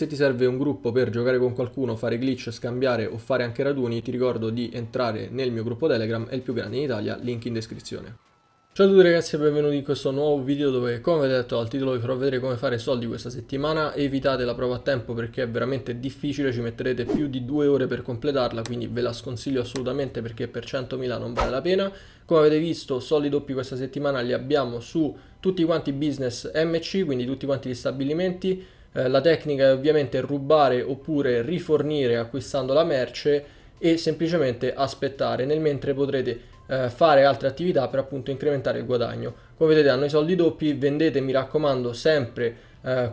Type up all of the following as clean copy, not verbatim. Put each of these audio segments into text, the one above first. Se ti serve un gruppo per giocare con qualcuno, fare glitch, scambiare o fare anche raduni, ti ricordo di entrare nel mio gruppo Telegram, è il più grande in Italia, link in descrizione. Ciao a tutti ragazzi e benvenuti in questo nuovo video dove, come detto al titolo, vi farò vedere come fare soldi questa settimana. Evitate la prova a tempo perché è veramente difficile, ci metterete più di 2 ore per completarla, quindi ve la sconsiglio assolutamente perché per 100.000 non vale la pena. Come avete visto, soldi doppi questa settimana li abbiamo su tutti quanti business MC, quindi tutti quanti gli stabilimenti. La tecnica è ovviamente rubare oppure rifornire acquistando la merce e semplicemente aspettare, nel mentre potrete fare altre attività per appunto incrementare il guadagno. Come vedete hanno i soldi doppi, vendete mi raccomando sempre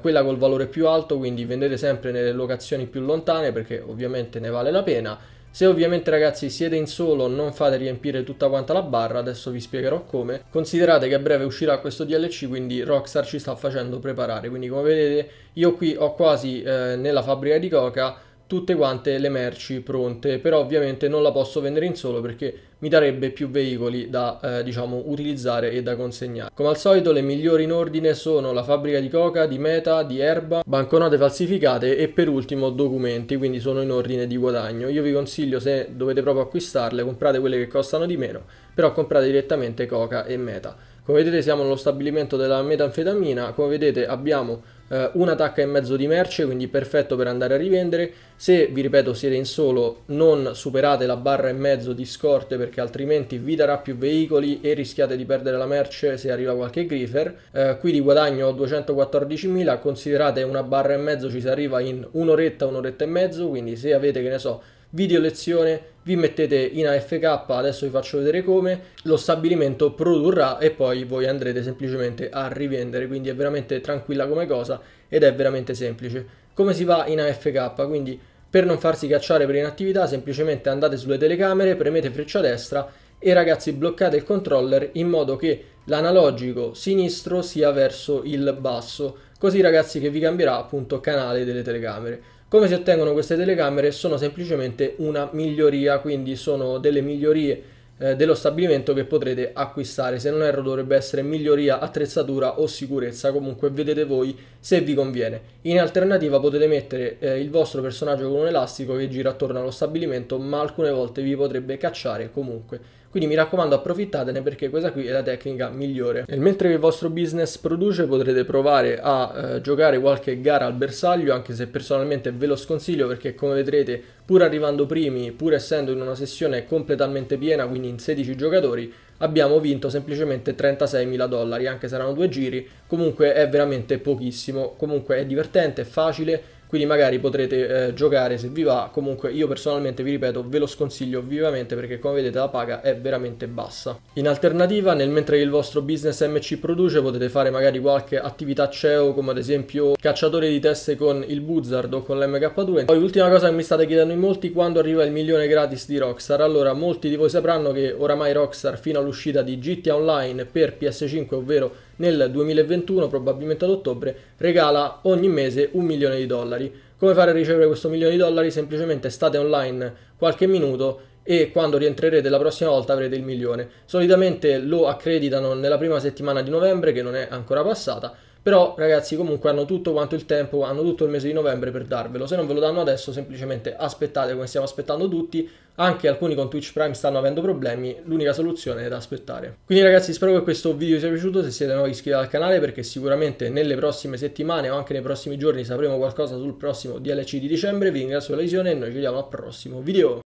quella col valore più alto, quindi vendete sempre nelle locazioni più lontane perché ovviamente ne vale la pena. Se ovviamente ragazzi siete in solo non fate riempire tutta quanta la barra, adesso vi spiegherò come. Considerate che a breve uscirà questo DLC, quindi Rockstar ci sta facendo preparare, quindi come vedete io qui ho quasi nella fabbrica di coca tutte quante le merci pronte, però ovviamente non la posso vendere in solo perché mi darebbe più veicoli da diciamo utilizzare e da consegnare. Come al solito le migliori in ordine sono la fabbrica di coca, di meta, di erba, banconote falsificate e per ultimo documenti, quindi sono in ordine di guadagno. Io vi consiglio, se dovete proprio acquistarle, comprate quelle che costano di meno, però comprate direttamente coca e meta. Come vedete siamo nello stabilimento della metanfetamina, come vedete abbiamo una tacca e mezzo di merce, quindi perfetto per andare a rivendere. Se vi ripeto siete in solo non superate la barra e mezzo di scorte perché altrimenti vi darà più veicoli e rischiate di perdere la merce se arriva qualche griffer. Qui di guadagno ho 214.000, considerate una barra e mezzo ci si arriva in un'oretta, un'oretta e mezzo, quindi se avete, che ne so, video lezione, vi mettete in AFK, adesso vi faccio vedere come, lo stabilimento produrrà e poi voi andrete semplicemente a rivendere, quindi è veramente tranquilla come cosa ed è veramente semplice. Come si va in AFK? Quindi per non farsi cacciare per inattività semplicemente andate sulle telecamere, premete freccia destra e ragazzi bloccate il controller in modo che l'analogico sinistro sia verso il basso, così ragazzi che vi cambierà appunto canale delle telecamere. Come si ottengono queste telecamere? Sono semplicemente una miglioria, quindi sono delle migliorie dello stabilimento che potrete acquistare. Se non erro dovrebbe essere miglioria, attrezzatura o sicurezza, comunque vedete voi se vi conviene. In alternativa potete mettere il vostro personaggio con un elastico che gira attorno allo stabilimento, ma alcune volte vi potrebbe cacciare comunque. Quindi mi raccomando approfittatene perché questa qui è la tecnica migliore. E mentre il vostro business produce potrete provare a giocare qualche gara al bersaglio, anche se personalmente ve lo sconsiglio perché come vedrete pur arrivando primi, pur essendo in una sessione completamente piena, quindi in 16 giocatori, abbiamo vinto semplicemente $36.000, anche se erano 2 giri, comunque è veramente pochissimo. Comunque è divertente, è facile, quindi magari potrete giocare se vi va. Comunque io personalmente, vi ripeto, ve lo sconsiglio vivamente perché come vedete la paga è veramente bassa. In alternativa, nel mentre il vostro business MC produce, potete fare magari qualche attività CEO, come ad esempio cacciatore di teste con il Buzzard o con l'MK2. Poi ultima cosa che mi state chiedendo in molti: quando arriva il milione gratis di Rockstar? Allora, molti di voi sapranno che oramai Rockstar, fino all'uscita di GTA Online per PS5, ovvero nel 2021, probabilmente ad ottobre, regala ogni mese $1.000.000. Come fare a ricevere questo $1.000.000? Semplicemente state online qualche minuto e quando rientrerete la prossima volta avrete il milione. Solitamente lo accreditano nella prima settimana di novembre, che non è ancora passata, però ragazzi comunque hanno tutto quanto il tempo, hanno tutto il mese di novembre per darvelo. Se non ve lo danno adesso semplicemente aspettate, come stiamo aspettando tutti, anche alcuni con Twitch Prime stanno avendo problemi, l'unica soluzione è da aspettare. Quindi ragazzi spero che questo video vi sia piaciuto, se siete nuovi iscrivetevi al canale perché sicuramente nelle prossime settimane o anche nei prossimi giorni sapremo qualcosa sul prossimo DLC di dicembre. Vi ringrazio per la visione e noi ci vediamo al prossimo video.